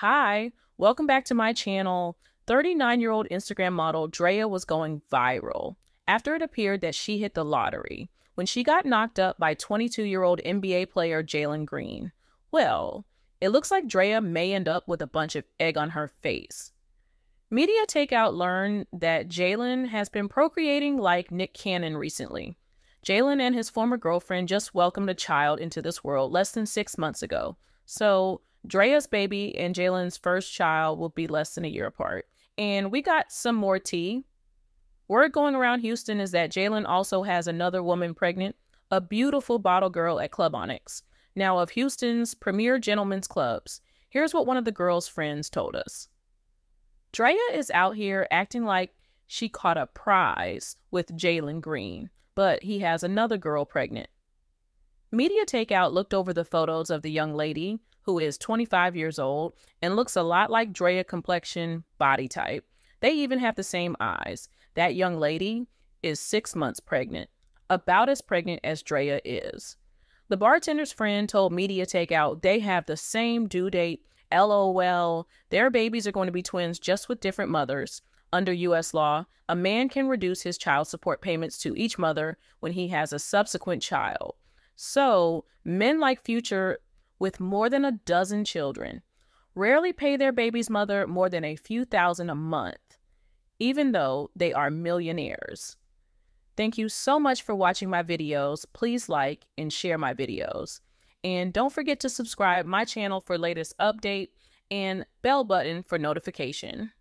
Hi, welcome back to my channel. 39-year-old Instagram model Draya was going viral after it appeared that she hit the lottery when she got knocked up by 22-year-old NBA player Jalen Green. Well, it looks like Draya may end up with a bunch of egg on her face. Media Takeout learned that Jalen has been procreating like Nick Cannon recently. Jalen and his former girlfriend just welcomed a child into this world less than 6 months ago. So Draya's baby and Jalen's first child will be less than a year apart. And we got some more tea. Word going around Houston is that Jalen also has another woman pregnant, a beautiful bottle girl at Club Onyx, now of Houston's premier gentlemen's clubs. Here's what one of the girl's friends told us. Draya is out here acting like she caught a prize with Jalen Green, but he has another girl pregnant. Media Takeout looked over the photos of the young lady, who is 25 years old and looks a lot like Draya complexion, body type. They even have the same eyes. That young lady is 6 months pregnant, about as pregnant as Draya is. The bartender's friend told Media Takeout they have the same due date, LOL. Their babies are going to be twins, just with different mothers. Under U.S. law, a man can reduce his child support payments to each mother when he has a subsequent child. So men like Future, with more than a dozen children, rarely pay their baby's mother more than a few thousand a month, even though they are millionaires. Thank you so much for watching my videos. Please like and share my videos. And don't forget to subscribe my channel for latest update and bell button for notification.